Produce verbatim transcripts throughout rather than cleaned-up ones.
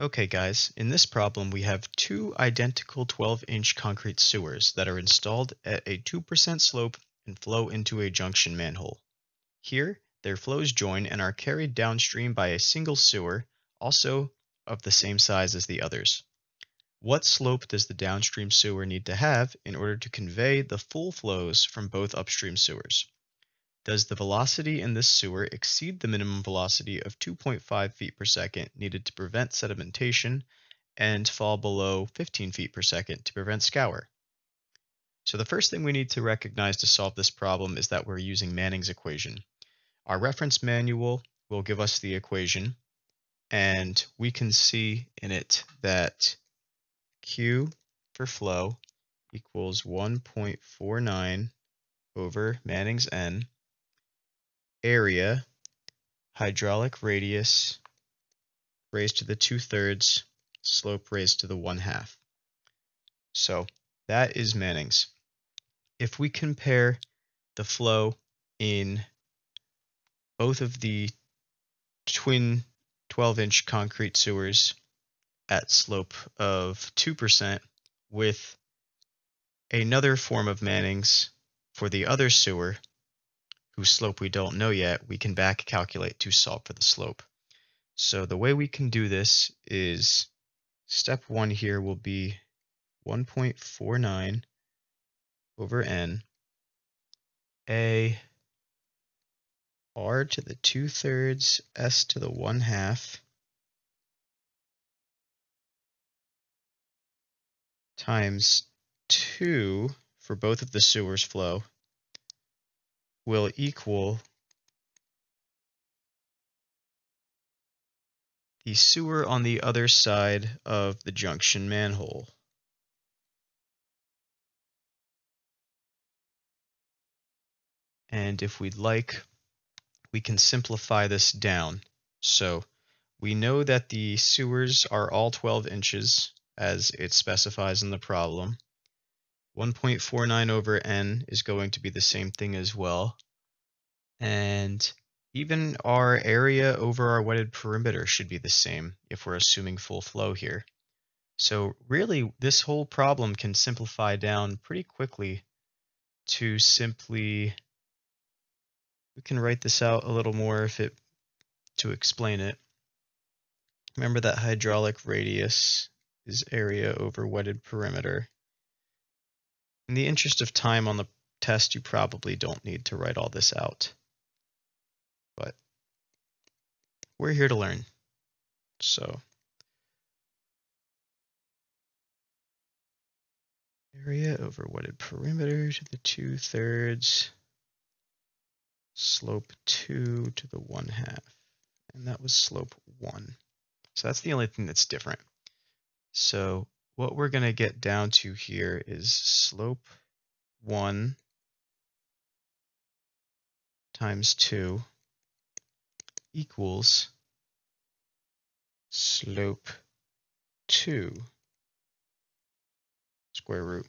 Okay guys, in this problem we have two identical twelve inch concrete sewers that are installed at a two percent slope and flow into a junction manhole. Here, their flows join and are carried downstream by a single sewer, also of the same size as the others. What slope does the downstream sewer need to have in order to convey the full flows from both upstream sewers? Does the velocity in this sewer exceed the minimum velocity of two point five feet per second needed to prevent sedimentation and fall below fifteen feet per second to prevent scour? So the first thing we need to recognize to solve this problem is that we're using Manning's equation. Our reference manual will give us the equation, and we can see in it that Q for flow equals one point four nine over Manning's N, area, hydraulic radius raised to the two-thirds, slope raised to the one-half. So that is Manning's. If we compare the flow in both of the twin twelve inch concrete sewers at slope of two percent with another form of Manning's for the other sewer, whose slope we don't know yet, we can back calculate to solve for the slope. So the way we can do this is, step one here will be one point four nine over N, A, R to the two thirds, S to the one half, times two for both of the sewers flow, will equal the sewer on the other side of the junction manhole. And if we'd like, we can simplify this down. So we know that the sewers are all twelve inches as it specifies in the problem. one point four nine over N is going to be the same thing as well. And even our area over our wetted perimeter should be the same if we're assuming full flow here. So really, this whole problem can simplify down pretty quickly to simply, we can write this out a little more if it to explain it. Remember that hydraulic radius is area over wetted perimeter. In the interest of time on the test, you probably don't need to write all this out, but we're here to learn. So area over wetted perimeter to the two thirds, slope two to the one half, and that was slope one. So that's the only thing that's different. So what we're going to get down to here is slope one times two equals slope two square root.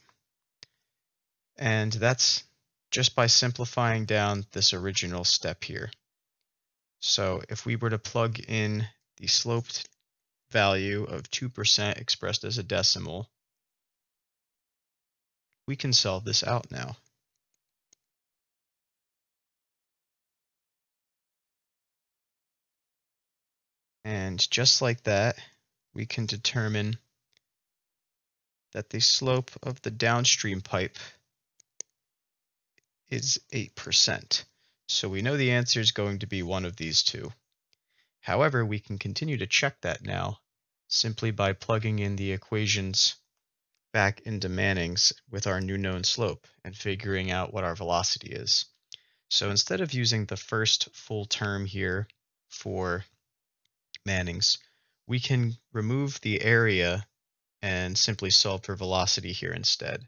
And that's just by simplifying down this original step here. So if we were to plug in the sloped value of two percent expressed as a decimal, we can solve this out now. And just like that, we can determine that the slope of the downstream pipe is eight percent. So we know the answer is going to be one of these two. However, we can continue to check that now simply by plugging in the equations back into Manning's with our new known slope and figuring out what our velocity is. So instead of using the first full term here for Manning's, we can remove the area and simply solve for velocity here instead.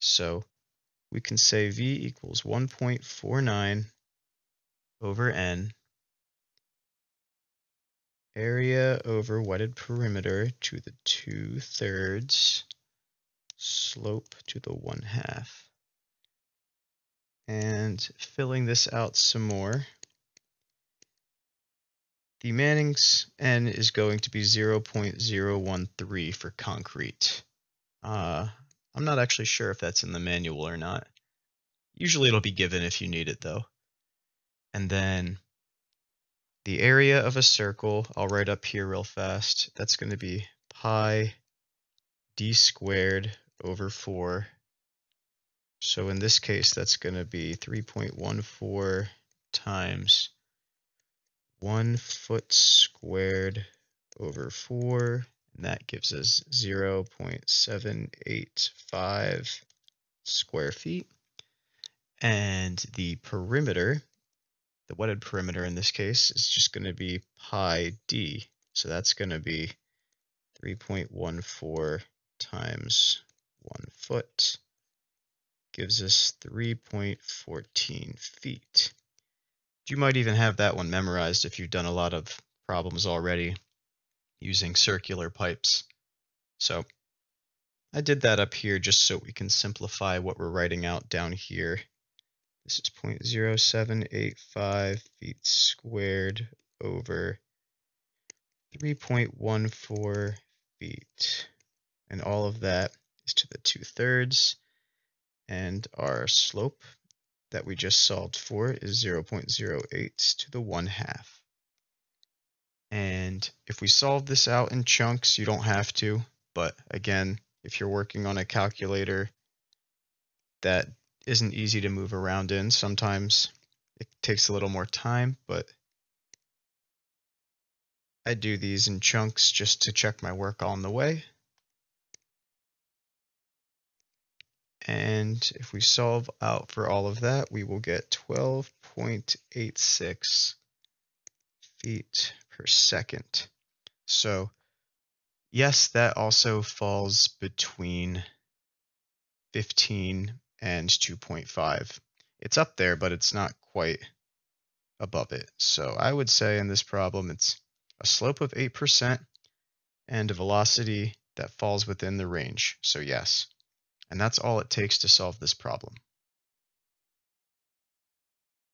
So we can say V equals one point four nine over N, area over wetted perimeter to the two thirds, slope to the one half. And filling this out some more, The Manning's N is going to be zero point zero one three for concrete. Uh, I'm not actually sure if that's in the manual or not. Usually it'll be given if you need it though. And then the area of a circle, I'll write up here real fast. That's going to be pi d squared over four. So in this case, that's going to be three point one four times one foot squared over four, and that gives us zero point seven eight five square feet. And the perimeter, the wetted perimeter in this case, is just going to be pi d. So that's going to be three point one four times one foot, gives us three point one four feet. You might even have that one memorized if you've done a lot of problems already using circular pipes. So I did that up here just so we can simplify what we're writing out down here. This is zero point zero seven eight five feet squared over three point one four feet. And all of that is to the two-thirds. And our slope that we just solved for is zero point zero eight to the one half. And if we solve this out in chunks, you don't have to. But again, if you're working on a calculator that isn't easy to move around in, sometimes it takes a little more time, but I do these in chunks just to check my work on the way. And if we solve out for all of that, we will get twelve point eight six feet per second. So yes, that also falls between fifteen and two point five. It's up there, but it's not quite above it. So I would say in this problem, it's a slope of eight percent and a velocity that falls within the range. So yes. And that's all it takes to solve this problem.